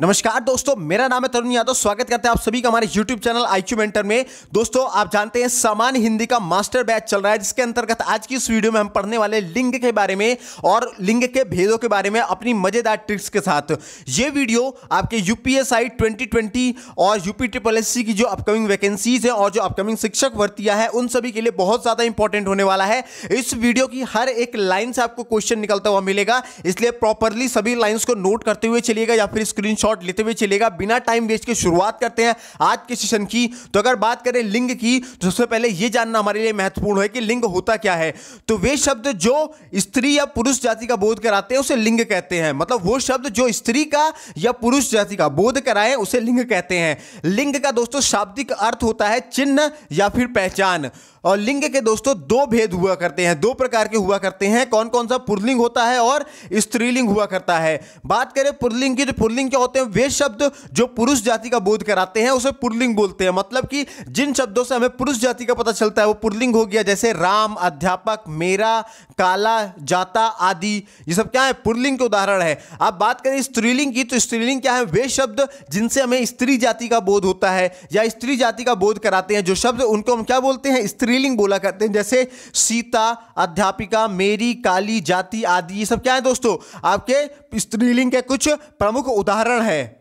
नमस्कार दोस्तों, मेरा नाम है तरुण यादव। स्वागत करते हैं आप सभी का हमारे YouTube चैनल IQ मेंटर में। दोस्तों आप जानते हैं सामान्य हिंदी का मास्टर बैच चल रहा है, जिसके अंतर्गत आज की इस वीडियो में हम पढ़ने वाले लिंग के बारे में और लिंग के भेदों के बारे में अपनी मजेदार ट्रिक्स के साथ। ये वीडियो आपके यूपीएससी 2020 और यूपीपीएससी की जो अपकमिंग वैकेंसीज है और जो अपकमिंग शिक्षक भर्तियां हैं उन सभी के लिए बहुत ज़्यादा इंपॉर्टेंट होने वाला है। इस वीडियो की हर एक लाइन से आपको क्वेश्चन निकलता हुआ मिलेगा, इसलिए प्रॉपरली सभी लाइन्स को नोट करते हुए चलिएगा या फिर स्क्रीन लेते हुए चलेगा। बिना टाइम वेस्ट के शुरुआत करते हैं आज के सेशन की। तो अगर बात करें लिंग की, तो सबसे पहले यह जानना हमारे लिए महत्वपूर्ण है कि लिंग होता क्या है। तो वे शब्द जो स्त्री या पुरुष जाति का बोध कराते हैं उसे लिंग कहते हैं। मतलब वो शब्द जो स्त्री का या पुरुष जाति का बोध कराएं उसे लिंग कहते हैं। लिंग का दोस्तों शाब्दिक अर्थ होता है चिन्ह या फिर पहचान। और लिंग के दोस्तों दो भेद हुआ करते हैं, दो प्रकार के हुआ करते हैं। कौन कौन सा? पुल्लिंग होता है और स्त्रीलिंग हुआ करता है। बात करें पुल्लिंग की, तो पुल्लिंग क्या होते हैं? वे शब्द जो पुरुष जाति का बोध कराते हैं उसे पुल्लिंग बोलते हैं। मतलब कि जिन शब्दों से हमें पुरुष जाति का पता चलता है वो पुल्लिंग हो गया। जैसे राम, अध्यापक, मेरा, काला, जाता आदि, ये सब क्या है? पुल्लिंग के उदाहरण है। अब बात करें स्त्रीलिंग की, तो स्त्रीलिंग क्या है? वे शब्द जिनसे हमें स्त्री जाति का बोध होता है या स्त्री जाति का बोध कराते हैं, जो शब्द उनको हम क्या बोलते हैं? स्त्रीलिंग बोला करते हैं। जैसे सीता, अध्यापिका, मेरी, काली, जाति आदि, ये सब क्या है दोस्तों? आपके स्त्रीलिंग के कुछ प्रमुख उदाहरण हैं।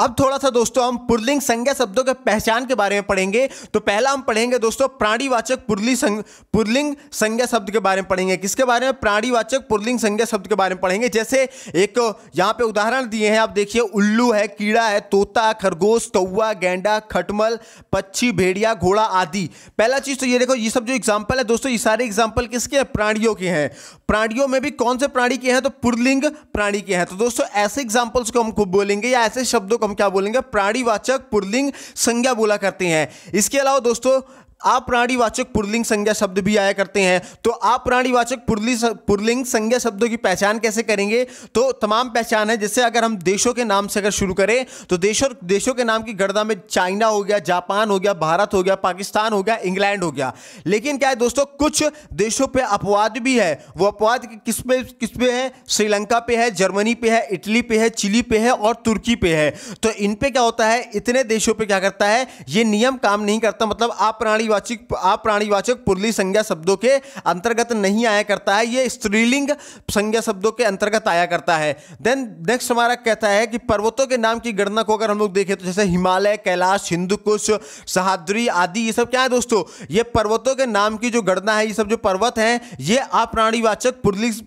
अब थोड़ा सा दोस्तों हम पुल्लिंग संज्ञा शब्दों के पहचान के बारे में पढ़ेंगे। तो पहला हम पढ़ेंगे दोस्तों प्राणीवाचक पुल्लिंग संज्ञा शब्द के बारे में पढ़ेंगे। किसके बारे में? प्राणीवाचक पुल्लिंग संज्ञा शब्द के बारे में पढ़ेंगे। जैसे एक यहाँ पे उदाहरण दिए हैं, आप देखिए, उल्लू है, कीड़ा है, तोता, खरगोश, कौवा, गैंडा, खटमल, पक्षी, भेड़िया, घोड़ा आदि। पहला चीज़ तो ये देखो, ये सब जो एग्जाम्पल है दोस्तों, ये सारे एग्जाम्पल किसके हैं? प्राणियों के हैं। प्राणियों में भी कौन से प्राणी के हैं? तो पुल्लिंग प्राणी के हैं। तो दोस्तों ऐसे एग्जाम्पल्स को हम खूब बोलेंगे या ऐसे शब्दों हम क्या बोलेंगे? प्राणीवाचक पुल्लिंग संज्ञा बोला करते हैं। इसके अलावा दोस्तों अप्राणीवाचक पुल्लिंग संज्ञा शब्द भी आया करते हैं। तो अप्राणीवाचक पुल्लिंग संज्ञा शब्दों की पहचान कैसे करेंगे? तो तमाम पहचान है। जैसे अगर हम देशों के नाम से अगर शुरू करें, तो देशों के नाम की गर्दा में चाइना हो गया, जापान हो गया, भारत हो गया, पाकिस्तान हो गया, इंग्लैंड हो गया। लेकिन क्या है दोस्तों, कुछ देशों पर अपवाद भी है। वो अपवाद किस पे है? श्रीलंका पे है, जर्मनी पे है, इटली पे है, चिली पे है और तुर्की पे है। तो इन पे क्या होता है, इतने देशों पर क्या करता है, ये नियम काम नहीं करता। मतलब अप्राणीवाचक पुल्लिंग संज्ञा शब्दों के अंतर्गत नहीं आया करता है, ये स्त्रीलिंग संज्ञा शब्दों के अंतर्गत आया करता है। देन नेक्स्ट हमारा कहता है कि पर्वतों के नाम की गणना को अगर हम लोग देखें, तो जैसे हिमालय, कैलाश, हिंदुकुश, सह्याद्री आदि, ये सब क्या है दोस्तों? ये पर्वतों के नाम की जो गणना है, ये सब जो पर्वत हैं, ये अप्राणीवाचक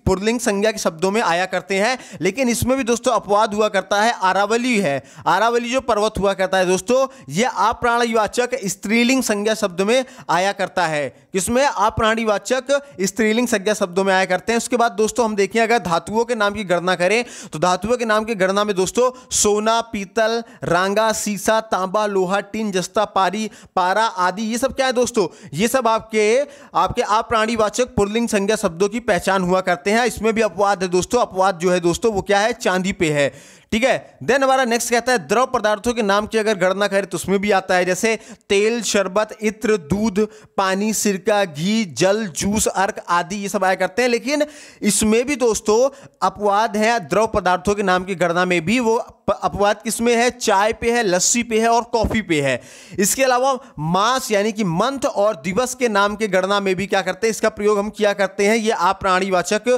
पुल्लिंग संज्ञा के शब्दों में आया करते हैं। लेकिन इसमें भी दोस्तों अपवाद हुआ करता है। अरावली है, अरावली जो पर्वत हुआ करता है दोस्तों, यह अप्राणीवाचक स्त्रीलिंग संज्ञा शब्द में आया करता है। इसमें अप्राणीवाचक स्त्रीलिंग संज्ञा शब्दों में आया करते हैं। उसके बाद दोस्तों हम देखें, अगर धातुओं के नाम की गणना करें, तो धातुओं के नाम की गणना में दोस्तों सोना, पीतल, रांगा, सीसा, तांबा, लोहा, टिन, जस्ता, पारी, पारा आदि, ये सब क्या है दोस्तों? ये सब आपके अप्राणीवाचक पुल्लिंग संज्ञा शब्दों की पहचान हुआ करते हैं। इसमें भी अपवाद है दोस्तों। अपवाद जो है दोस्तों वो क्या है? चांदी पे है। ठीक है। देन हमारा नेक्स्ट कहता है द्रव पदार्थों के नाम की अगर गणना करें, तो उसमें भी आता है। जैसे तेल, शरबत, इत्र, दूध, पानी, सिरका, घी, जल, जूस, अर्क आदि, ये सब आया करते हैं। लेकिन इसमें भी दोस्तों अपवाद है। द्रव पदार्थों के नाम की गणना में भी वो अपवाद किसमें है? चाय पे है, लस्सी पे है और कॉफी पे है। इसके अलावा मास यानी कि मंथ और दिवस के नाम के गणना में भी क्या करते हैं? इसका प्रयोग हम किया करते हैं। ये अप्राणीवाचक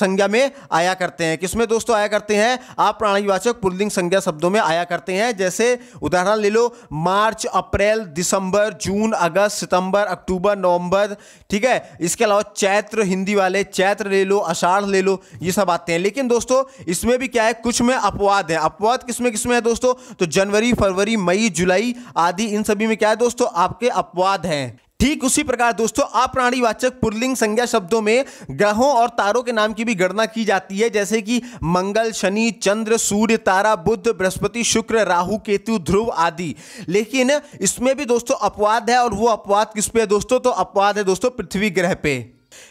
संज्ञा में आया करते हैं। किसमें दोस्तों आया करते हैं? अप्राणीवाचक पुल्लिंग संज्ञा शब्दों में आया करते हैं। जैसे उदाहरण ले लो, मार्च, अप्रैल, दिसंबर, जून, अगस्त, सितंबर, अक्टूबर, नवंबर। ठीक है। इसके अलावा चैत्र, हिंदी वाले चैत्र ले लो, आषाढ़ ले लो, ये सब आते हैं। लेकिन दोस्तों इसमें भी क्या है? कुछ में अपवाद है। अपवाद किसमें है दोस्तों? तो जनवरी, फरवरी, मई, जुलाई आदि, इन सभी में क्या है दोस्तों? आपके अपवाद हैं। ठीक उसी प्रकार दोस्तों अप्राणीवाचक पुल्लिंग संज्ञा शब्दों में ग्रहों और तारों के नाम की भी गणना की जाती है। जैसे कि मंगल, शनि, चंद्र, सूर्य, तारा, बुध, बृहस्पति, शुक्र, राहु, केतु, ध्रुव आदि। लेकिन इसमें भी दोस्तों अपवाद है। और वो अपवाद किस पे है दोस्तों? तो अपवाद है दोस्तों पृथ्वी ग्रह पे।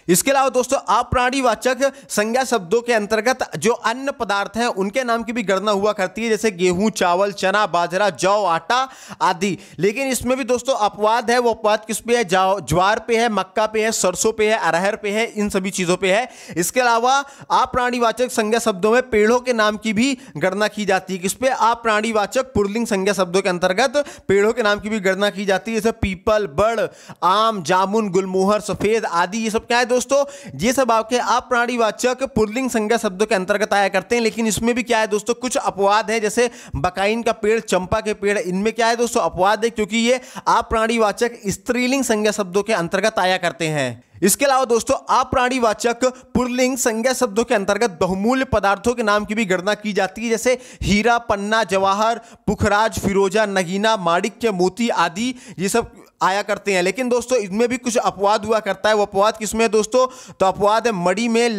इसके अलावा दोस्तों अप्राणीवाचक संज्ञा शब्दों के अंतर्गत जो अन्य पदार्थ हैं उनके नाम की भी गणना हुआ करती है, जैसे गेहूं, चावल, चना, बाजरा, जौ, आटा आदि। लेकिन इसमें भी दोस्तों अपवाद है, वो अपवाद किस पे है? ज्वार पे है, मक्का पे है, सरसों पे है, अरहर पे है, इन सभी चीजों पे है। इसके अलावा अप्राणीवाचक संज्ञा शब्दों में पेड़ों के नाम की भी गणना की जाती है, किस पे? अप्राणीवाचक पुल्लिंग संज्ञा शब्दों के अंतर्गत पेड़ों के नाम की भी गणना की जाती है, जैसे पीपल, बड़, आम, जामुन, गुलमोहर, सफेद आदि। ये सब क्या है दोस्तों? ये सब आपके अप्राणीवाचक पुल्लिंग संज्ञा शब्दों के अंतर्गत आया करते हैं। लेकिन इसमें भी क्या है दोस्तों, कुछ अपवाद है, जैसे बकाइन का पेड़, चंपा के पेड़, इनमें क्या है दोस्तों अपवाद है, क्योंकि ये अप्राणीवाचक स्त्रीलिंग संज्ञा शब्दों के अंतर्गत आया करते हैं। इसके अलावा दोस्तों अप्राणीवाचक पुल्लिंग संज्ञा शब्दों के अंतर्गत बहुमूल्य पदार्थों के नाम की भी गणना की जाती है, जैसे हीरा, पन्ना, जवाहर, पुखराज, फिरोजा, नगीना, माणिक्य, मोती आदि। ये सब आया करते हैं। लेकिन दोस्तों इसमें भी कुछ अपवाद हुआ करता है। वो अपवाद किसमें है दोस्तों? तो अपवाद है मड़ी में,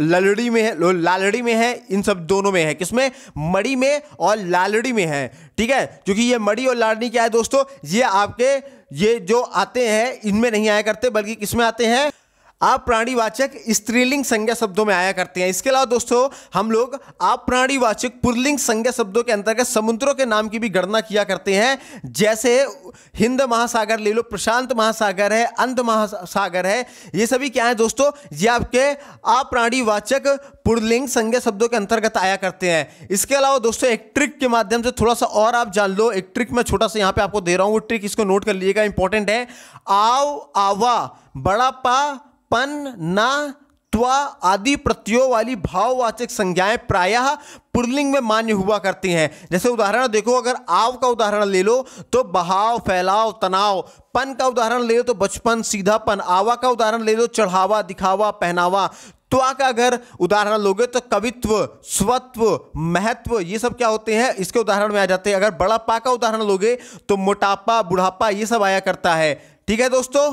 ललड़ी में है, लालड़ी में है, इन सब दोनों में है। किसमें? मड़ी में और लालड़ी में है, ठीक है। क्योंकि ये मड़ी और लालड़ी क्या है दोस्तों, ये आपके ये जो आते हैं इनमें नहीं आया करते, बल्कि किसमें आते हैं? अप्राणीवाचक स्त्रीलिंग संज्ञा शब्दों में आया करते हैं। इसके अलावा दोस्तों हम लोग अप्राणीवाचक पुल्लिंग संज्ञा शब्दों के अंतर्गत समुद्रों के नाम की भी गणना किया करते हैं, जैसे हिंद महासागर ले लो, प्रशांत महासागर है, अंध महासागर है। ये सभी क्या है दोस्तों? ये आपके अप्राणीवाचक पुल्लिंग संज्ञा शब्दों के अंतर्गत आया करते हैं। इसके अलावा दोस्तों एक ट्रिक के माध्यम से थोड़ा सा और आप जान लो। एक ट्रिक मैं छोटा सा यहाँ पे आपको दे रहा हूँ, वो ट्रिक इसको नोट कर लीजिएगा, इंपॉर्टेंट है। आव, आवा, बड़ा पा, पन, ना, त्वा आदि प्रत्ययों वाली भाववाचक संज्ञाएं प्रायः पुल्लिंग में मान्य हुआ करती हैं। जैसे उदाहरण देखो, अगर आव का उदाहरण ले लो तो बहाव, फैलाव, तनाव। पन का उदाहरण ले लो तो बचपन, सीधापन। आवा का उदाहरण ले लो, चढ़ावा, दिखावा, पहनावा। त्वा का अगर उदाहरण लोगे तो कवित्व, स्वत्व, महत्व। ये सब क्या होते हैं? इसके उदाहरण में आ जाते हैं। अगर बड़ा पा का उदाहरण लोगे तो मोटापा, बुढ़ापा, ये सब आया करता है, ठीक है दोस्तों।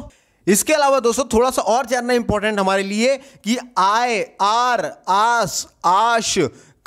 इसके अलावा दोस्तों थोड़ा सा और जानना इंपॉर्टेंट हमारे लिए कि आय, आर, आस, आश,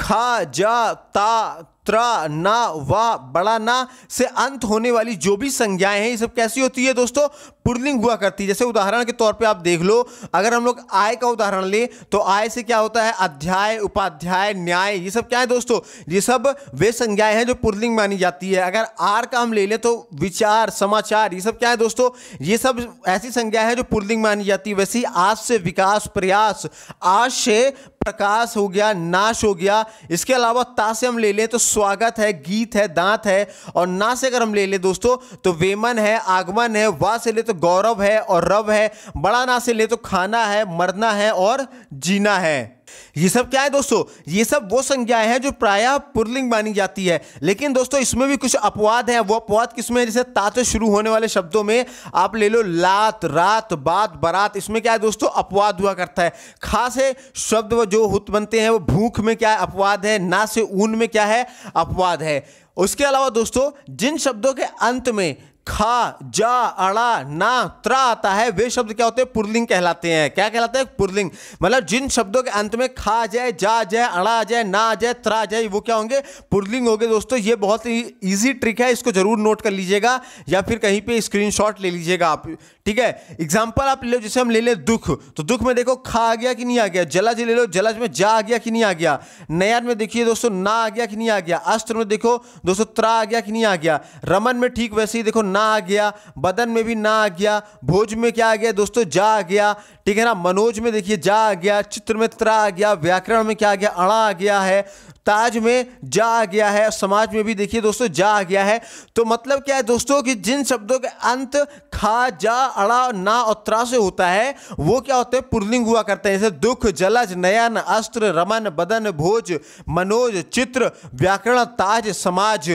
खा, जा, ता, त्रा, ना, वा, बड़ा ना से अंत होने वाली जो भी संज्ञाएं हैं, ये सब कैसी होती है दोस्तों? पुल्लिंग हुआ करती है। जैसे उदाहरण के तौर पे आप देख लो, अगर हम लोग आय का उदाहरण ले तो आय से क्या होता है? अध्याय, उपाध्याय, न्याय। ये सब क्या है दोस्तों? ये सब वे संज्ञाएं हैं जो पुल्लिंग मानी जाती है। अगर आर का हम ले लें तो विचार, समाचार। ये सब क्या है दोस्तों? ये सब ऐसी संज्ञाएं हैं जो पुल्लिंग मानी जाती है। वैसे ही आस से विकास, प्रयास। आश से प्रकाश हो गया, नाश हो गया। इसके अलावा ता से हम ले लें तो स्वागत है, गीत है, दांत है। और ना से अगर हम ले लें दोस्तों तो वेमन है, आगमन है। वा से ले तो गौरव है और रव है। बड़ा ना से ले तो खाना है, मरना है और जीना है। ये सब क्या है दोस्तों? ये सब वो संज्ञाएं हैं जो प्रायः पुल्लिंग मानी जाती है। लेकिन दोस्तों इसमें भी कुछ अपवाद है। वो अपवाद किसमें? जैसे ता से शुरू होने वाले शब्दों में आप ले लो, लात, रात, बात, बारात। इसमें क्या है दोस्तों? अपवाद हुआ करता है। खा से शब्द जो हुत बनते हैं वो भूख में क्या है? अपवाद है। ना से ऊन में क्या है? अपवाद है। उसके अलावा दोस्तों जिन शब्दों के अंत में खा, जा, अड़ा, ना, त्रा आता है, वे शब्द क्या होते हैं? पुल्लिंग कहलाते हैं। क्या कहलाते हैं? पुल्लिंग। मतलब जिन शब्दों के अंत में खा जाए, जा जाए, अड़ा जाए, ना जाए, त्रा जाए, वो क्या होंगे? पुल्लिंग होंगे दोस्तों। ये बहुत ही ईजी ट्रिक है, इसको जरूर नोट कर लीजिएगा या फिर कहीं पे स्क्रीनशॉट ले लीजिएगा आप, ठीक है। एग्जाम्पल आप ले लो, जैसे हम ले लें दुख, तो दुख में देखो खा आ गया कि नहीं आ गया। जलज ले लो, जलज में जा आ गया कि नहीं आ गया। नयन में देखिए दोस्तों ना आ गया कि नहीं आ गया। अस्त्र में देखो दोस्तों त्रा आ गया कि नहीं आ गया। रमन में ठीक वैसे ही देखो ना आ गया। बदन में भी ना आ गया। भोज में क्या आ गया दोस्तों? जा आ गया, ठीक है ना। मनोज में देखिए जा आ गया। चित्र में त्रा आ गया। व्याकरण में क्या आ गया? अड़ा आ गया है। ताज में जा आ गया है। समाज में भी देखिए दोस्तों जा आ गया है। तो मतलब क्या है दोस्तों कि जिन शब्दों के अंत खा, जा, अड़ा, ना और त्रा से होता है वो क्या होते हैं? पुल्लिंग हुआ करते हैं। जैसे दुख, जलज, नयन, अस्त्र, रमन, बदन, भोज, मनोज, चित्र, व्याकरण, ताज, समाज।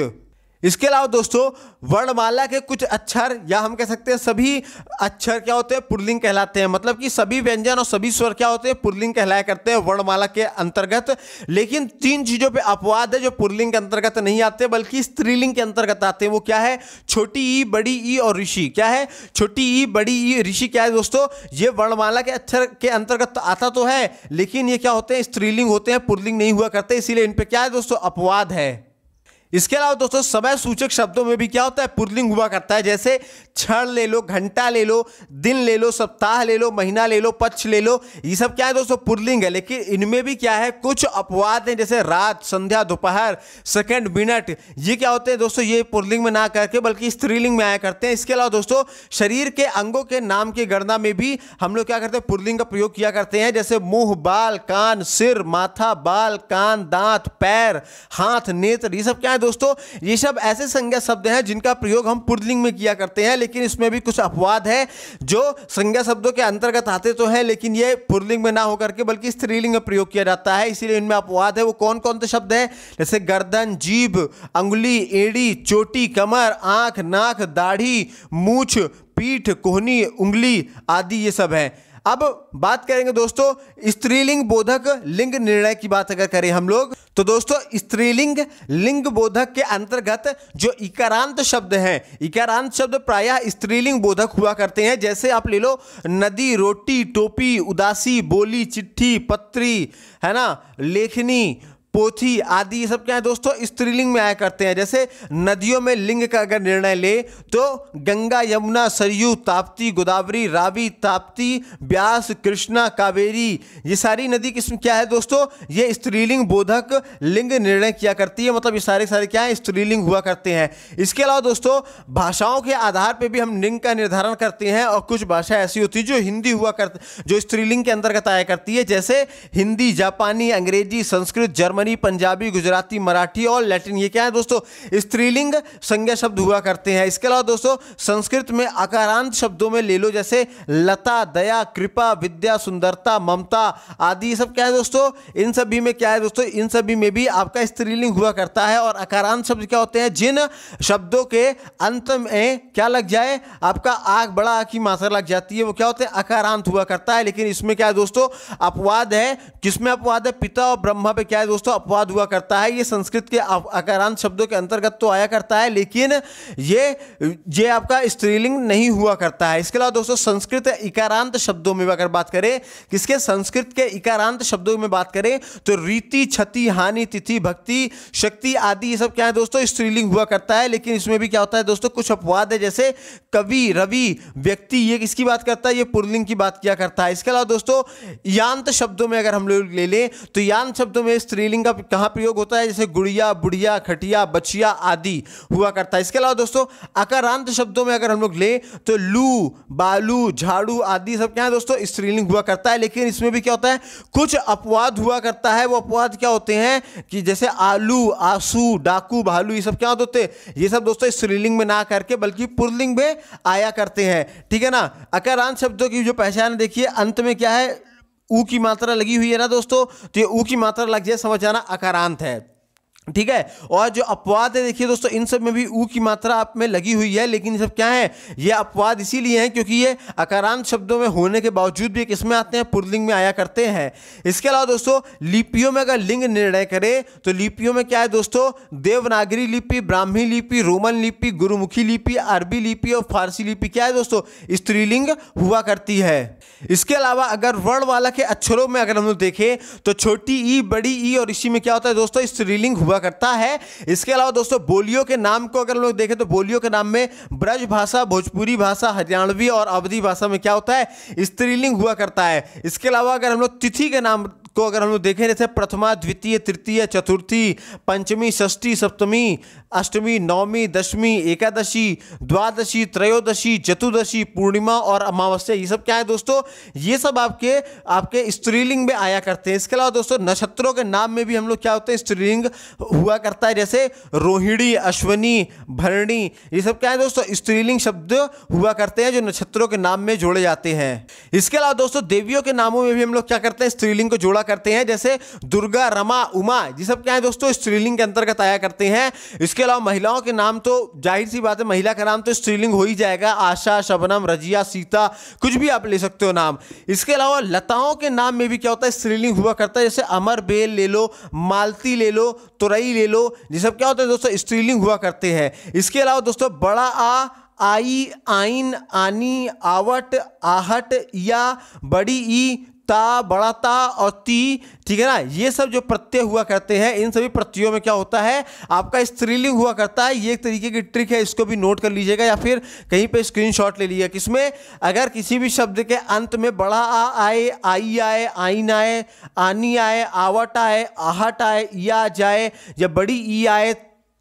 इसके अलावा दोस्तों वर्णमाला के कुछ अक्षर या हम कह सकते हैं सभी अक्षर क्या होते हैं? पुल्लिंग कहलाते हैं। मतलब कि सभी व्यंजन और सभी स्वर क्या होते हैं? पुल्लिंग कहलाया करते हैं वर्णमाला के अंतर्गत। लेकिन तीन चीज़ों पे अपवाद है जो पुल्लिंग के अंतर्गत नहीं आते बल्कि स्त्रीलिंग के अंतर्गत आते हैं। वो क्या है? छोटी ई, बड़ी ई और ऋषि। क्या है? छोटी ई, बड़ी ई, ऋषि। क्या है दोस्तों? ये वर्णमाला के अक्षर के अंतर्गत आता तो है लेकिन ये क्या होते हैं? स्त्रीलिंग होते हैं, पुल्लिंग नहीं हुआ करते, इसीलिए इन पर क्या है दोस्तों? अपवाद है। इसके अलावा दोस्तों समय सूचक शब्दों में भी क्या होता है पुल्लिंग हुआ करता है, जैसे क्षण ले लो, घंटा ले लो, दिन ले लो, सप्ताह ले लो, महीना ले लो, पक्ष ले लो, ये सब क्या है दोस्तों पुल्लिंग है। लेकिन इनमें भी क्या है कुछ अपवाद हैं, जैसे रात, संध्या, दोपहर, सेकंड, मिनट, ये क्या होते हैं दोस्तों ये पुल्लिंग में ना करके बल्कि स्त्रीलिंग में आया करते हैं। इसके अलावा दोस्तों शरीर के अंगों के नाम की गणना में भी हम लोग क्या करते हैं पुल्लिंग का प्रयोग किया करते हैं, जैसे मुंह, बाल, कान, सिर, माथा, बाल, कान, दांत, पैर, हाथ, नेत्र, ये सब क्या है दोस्तों ये सब ऐसे संज्ञा शब्द हैं जिनका प्रयोग हम पुल्लिंग में किया करते हैं। लेकिन इसमें भी कुछ अपवाद है जो संज्ञा शब्दों के अंतर्गत आते तो हैं लेकिन ये पुल्लिंग में ना होकर के बल्कि स्त्रीलिंग में प्रयोग किया जाता है, इसीलिए इनमें अपवाद है। वो कौन कौन से शब्द हैं, जैसे गर्दन, जीभ, अंगुली, एड़ी, चोटी, कमर, आंख, नाक, दाढ़ी, मूछ, पीठ, कोहनी, उंगली आदि ये सब हैं। अब बात करेंगे दोस्तों स्त्रीलिंग बोधक लिंग निर्णय की बात अगर करें हम लोग तो दोस्तों स्त्रीलिंग लिंग बोधक के अंतर्गत जो इकारांत शब्द हैं, इकारांत शब्द प्रायः स्त्रीलिंग बोधक हुआ करते हैं, जैसे आप ले लो नदी, रोटी, टोपी, उदासी, बोली, चिट्ठी, पत्री, है ना, लेखनी, पोथी आदि ये सब क्या है दोस्तों स्त्रीलिंग में आया करते हैं। जैसे नदियों में लिंग का अगर निर्णय ले तो गंगा, यमुना, सरयू, ताप्ती, गोदावरी, रावी, ताप्ती, ब्यास, कृष्णा, कावेरी, ये सारी नदी किस्म क्या है दोस्तों ये स्त्रीलिंग बोधक लिंग निर्णय किया करती है, मतलब ये सारे सारे क्या है स्त्रीलिंग हुआ करते हैं। इसके अलावा दोस्तों भाषाओं के आधार पर भी हम लिंग का निर्धारण करते हैं और कुछ भाषा ऐसी होती है जो हिंदी हुआ करती जो स्त्रीलिंग के अंतर्गत आया करती है, जैसे हिंदी, जापानी, अंग्रेजी, संस्कृत, जर्मन, पंजाबी, गुजराती, मराठी और लैटिन, ये क्या है दोस्तों स्त्रीलिंग संज्ञा शब्द हुआ करते हैं। इसके अलावा दोस्तों संस्कृत में अकारांत शब्दों में ले लो जैसे लता, दया, कृपा, विद्या, सुंदरता, ममता आदि सब क्या है दोस्तों इन सभी में क्या है दोस्तों इन सभी में भी आपका स्त्रीलिंग हुआ करता है। और अकारांत शब्द क्या होते हैं जिन शब्दों के अंत में क्या लग जाए आपका आग, बड़ा आ की मात्रा लग जाती है वो क्या होते हैं अकारांत हुआ करता है। लेकिन इसमें क्या है दोस्तों अपवाद है, किसमें अपवाद है पिता और ब्रह्मा पे क्या है दोस्तों अपवाद हुआ करता है। ये संस्कृत के अकारांत शब्दों के अंतर्गत तो आया करता है लेकिन ये आपका स्त्रीलिंग नहीं हुआ करता है। इसके अलावा दोस्तों संस्कृत इकारांत शब्दों में अगर बात करें किसके संस्कृत के इकारांत शब्दों में बात करें तो रीति, क्षति, हानि, तिथि, भक्ति, शक्ति आदि ये सब क्या है दोस्तों स्त्रीलिंग हुआ करता है। लेकिन इसमें भी क्या होता है दोस्तों कुछ अपवाद है, जैसे कवि, रवि, व्यक्ति, ये किसकी बात करता है ये पुल्लिंग की बात किया करता है। इसके अलावा दोस्तों यांत शब्दों में अगर हम लोग ले लें तो यांत शब्दों में स्त्रीलिंग का कहां प्रयोग होता है जैसे गुड़िया, बुढ़िया, खटिया, बचिया आदि हुआ करता है। इसके अलावा दोस्तों अकारांत शब्दों में अगर हम लोग ले तो लू, बालू, झाड़ू आदि सब क्या है दोस्तों स्त्रीलिंग हुआ करता है। लेकिन इसमें भी क्या होता है कुछ अपवाद हुआ करता है, वो अपवाद क्या होते हैं कि जैसे आलू, आंसू, डाकू, भालू, ये सब क्या होते हैं ये सब दोस्तों स्त्रीलिंग में ना करके बल्कि पुल्लिंग में आया करते हैं, ठीक है ना। अकारांत शब्दों की जो पहचान देखिए अंत में क्या है ऊ की मात्रा लगी हुई है ना दोस्तों, तो ये ऊ की मात्रा लग जाए समझ आना अकारांत है, ठीक है। और जो अपवाद है देखिए दोस्तों इन सब में भी ऊ की मात्रा आप में लगी हुई है, लेकिन ये सब क्या है ये अपवाद इसीलिए हैं क्योंकि ये अकारांत शब्दों में होने के बावजूद भी किसमें आते हैं पुल्लिंग में आया करते हैं। इसके अलावा दोस्तों लिपियों में अगर लिंग निर्णय करें तो लिपियों में क्या है दोस्तों देवनागरी लिपि, ब्राह्मी लिपि, रोमन लिपि, गुरुमुखी लिपि, अरबी लिपि और फारसी लिपि क्या है दोस्तों स्त्रीलिंग हुआ करती है। इसके अलावा अगर वर्णमाला के अक्षरों में अगर हम लोग देखें तो छोटी ई, बड़ी ई और इसी में क्या होता है दोस्तों स्त्रीलिंग करता है। इसके अलावा दोस्तों बोलियों के नाम को अगर लोग देखें तो बोलियों के नाम में ब्रज भाषा, भोजपुरी भाषा, हरियाणवी और अवधी भाषा में क्या होता है स्त्रीलिंग हुआ करता है। इसके अलावा अगर हम लोग तिथि के नाम को अगर हम लोग देखें जैसे प्रथमा, द्वितीय, तृतीय, चतुर्थी, पंचमी, षष्ठी, सप्तमी, अष्टमी, नवमी, दशमी, एकादशी, द्वादशी, त्रयोदशी, चतुर्दशी, पूर्णिमा और अमावस्या ये सब क्या है दोस्तों ये सब आपके आपके स्त्रीलिंग में आया करते हैं। इसके अलावा दोस्तों नक्षत्रों के नाम में भी हम लोग क्या होते हैं स्त्रीलिंग हुआ करता है, जैसे रोहिणी, अश्वनी, भरणी ये सब क्या है दोस्तों स्त्रीलिंग शब्द हुआ करते हैं जो नक्षत्रों के नाम में जोड़े जाते हैं। इसके अलावा दोस्तों देवियों के नामों में भी हम लोग क्या करते हैं स्त्रीलिंग को जोड़ा करते हैं, जैसे दुर्गा, रमा, उमा ये सब क्या है दोस्तों स्त्रीलिंग के अंतर्गत आया करते हैं। इसके अलावा महिलाओं के नाम तो जाहिर सी बात है महिला का नाम तो स्त्रीलिंग हो ही जाएगा, आशा, शबनम, रजिया, सीता कुछ भी आप ले सकते हो नाम। इसके अलावा लताओं के नाम में भी क्या होता है स्त्रीलिंग हुआ करता है, जैसे अमर बेल ले लो, मालती ले लो, तुरई ले लो ये सब क्या होता है दोस्तों स्त्रीलिंग हुआ करते हैं। इसके अलावा दोस्तों बड़ा आ, आई, आइन, आनी, आवट, आहट या बड़ी ई ता, बड़ा ता और ती, ठीक है ना, ये सब जो प्रत्यय हुआ करते हैं, इन सभी प्रत्ययों में क्या होता है आपका स्त्रीलिंग हुआ करता है। ये एक तरीके की ट्रिक है, इसको भी नोट कर लीजिएगा या फिर कहीं पे स्क्रीनशॉट ले लीजिएगा। किसमें अगर किसी भी शब्द के अंत में बड़ा आ आए, आई आए, आइन आए, आनी आए, आवट आए, आहट आए, या जाए, या बड़ी ई आए,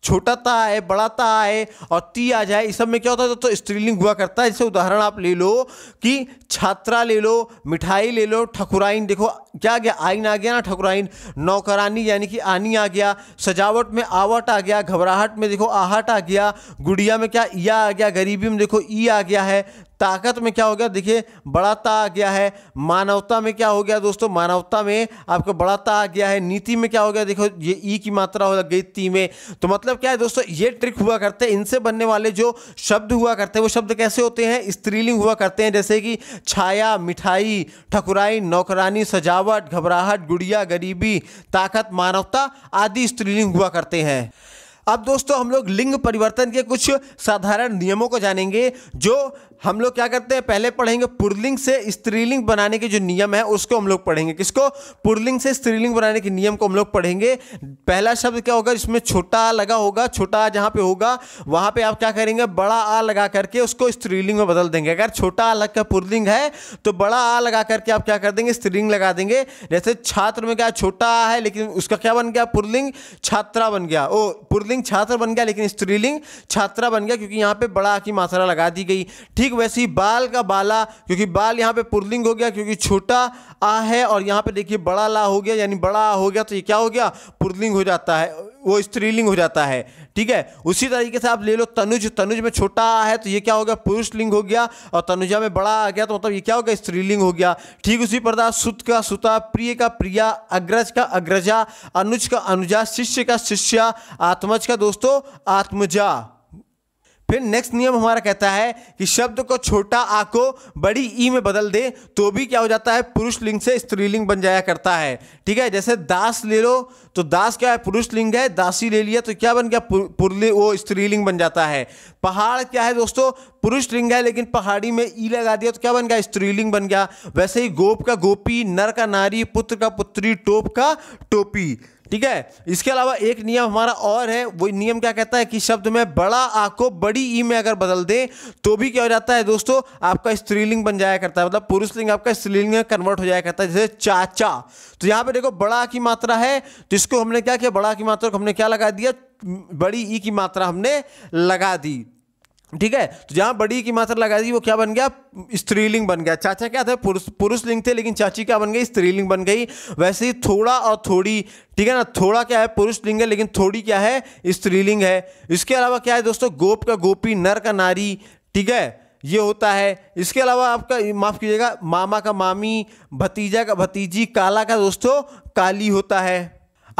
छोटा ता आए, बड़ा ता आए और ती आ जाए, इस सब में क्या होता है तो स्त्रीलिंग हुआ करता है। जैसे उदाहरण आप ले लो कि छात्रा ले लो, मिठाई ले लो, ठकुराइन, देखो क्या आ गया, आइन आ गया ना ठकुराइन, नौकरानी यानी कि आनी आ गया, सजावट में आवट आ गया, घबराहट में देखो आहट आ गया, गुड़िया में क्या या आ गया, गरीबी में देखो ई आ गया है, ताकत में क्या हो गया देखिए बड़ा ता आ गया है, मानवता में क्या हो गया दोस्तों, मानवता में आपका बड़ा ता आ गया है, नीति में क्या हो गया देखो ये ई की मात्रा हो गई ती में। तो मतलब क्या है दोस्तों, ये ट्रिक हुआ करते हैं, इनसे बनने वाले जो शब्द हुआ करते हैं वो शब्द कैसे होते हैं, स्त्रीलिंग हुआ करते हैं। जैसे कि छाया, मिठाई, ठकुराई, नौकरानी, सजावट, घबराहट, गुड़िया, गरीबी, ताकत, मानवता आदि स्त्रीलिंग हुआ करते हैं। अब दोस्तों हम लोग लिंग परिवर्तन के कुछ साधारण नियमों को जानेंगे, जो हम लोग क्या करते हैं पहले पढ़ेंगे पुल्लिंग से स्त्रीलिंग बनाने के जो नियम है उसको हम लोग पढ़ेंगे। किसको, पुल्लिंग से स्त्रीलिंग बनाने के नियम को हम लोग पढ़ेंगे। पहला शब्द क्या होगा, इसमें छोटा आ लगा होगा, छोटा आ जहाँ पे होगा वहाँ पे आप क्या करेंगे बड़ा आ लगा करके उसको स्त्रीलिंग में बदल देंगे। अगर छोटा आ लग कर पुल्लिंग है तो बड़ा आ लगा करके आप क्या कर देंगे स्त्रीलिंग लगा देंगे। जैसे छात्र में क्या छोटा आ है लेकिन उसका क्या बन गया पुल्लिंग, छात्रा बन गया, ओ पुल्लिंग छात्र बन गया लेकिन स्त्रीलिंग छात्रा बन गया क्योंकि यहां पे बड़ा की मात्रा लगा दी गई। ठीक वैसे ही बाल का बाला, क्योंकि बाल यहां पे पुल्लिंग हो गया क्योंकि छोटा आ है और यहां पे देखिए बड़ा ला हो गया यानी बड़ा आ हो गया, तो ये क्या हो गया पुल्लिंग हो जाता है, वो स्त्रीलिंग हो जाता है। ठीक है, उसी तरीके से आप ले लो तनुज, तनुज में छोटा आ है तो ये क्या हो गया पुरुष लिंग हो गया और तनुजा में बड़ा आ गया तो मतलब ये क्या हो गया स्त्रीलिंग हो गया। ठीक उसी प्रकार सुत का सुता, प्रिय का प्रिया, अग्रज का अग्रजा, अनुज का अनुजा, शिष्य का शिष्या, आत्मज का दोस्तों आत्मजा। फिर नेक्स्ट नियम हमारा कहता है कि शब्द को छोटा आ को बड़ी ई में बदल दे तो भी क्या हो जाता है पुरुष लिंग से स्त्रीलिंग बन जाया करता है। ठीक है, जैसे दास ले लो तो दास क्या है पुरुष लिंग है, दासी ले लिया तो क्या बन गया पुल्लिंग, वो स्त्रीलिंग बन जाता है। पहाड़ क्या है दोस्तों पुरुष लिंग है लेकिन पहाड़ी में ई लगा दिया तो क्या बन गया स्त्रीलिंग बन गया। वैसे ही गोप का गोपी, नर का नारी, पुत्र का पुत्री, टोप का टोपी। ठीक है, इसके अलावा एक नियम हमारा और है, वो नियम क्या कहता है कि शब्द में बड़ा आ को बड़ी ई में अगर बदल दें तो भी क्या हो जाता है दोस्तों आपका स्त्रीलिंग बन जाया करता है, मतलब पुरुष लिंग आपका स्त्रीलिंग में कन्वर्ट हो जाया करता है। जैसे चाचा, तो यहाँ पे देखो बड़ा की मात्रा है तो इसको हमने क्या किया, बड़ा की मात्रा को हमने क्या लगा दिया, बड़ी ई की मात्रा हमने लगा दी। ठीक है, तो जहाँ बड़ी की मात्रा लगा दी वो क्या बन गया स्त्रीलिंग बन गया। चाचा क्या था पुरुष लिंग थे लेकिन चाची क्या बन गई स्त्रीलिंग बन गई। वैसे ही थोड़ा और थोड़ी, ठीक है ना, थोड़ा क्या है पुरुष लिंग है लेकिन थोड़ी क्या है स्त्रीलिंग है। इसके अलावा क्या है दोस्तों गोप का गोपी, नर का नारी, ठीक है ये होता है। इसके अलावा आपका माफ़ कीजिएगा मामा का मामी, भतीजा का भतीजी, काला का दोस्तों काली होता है।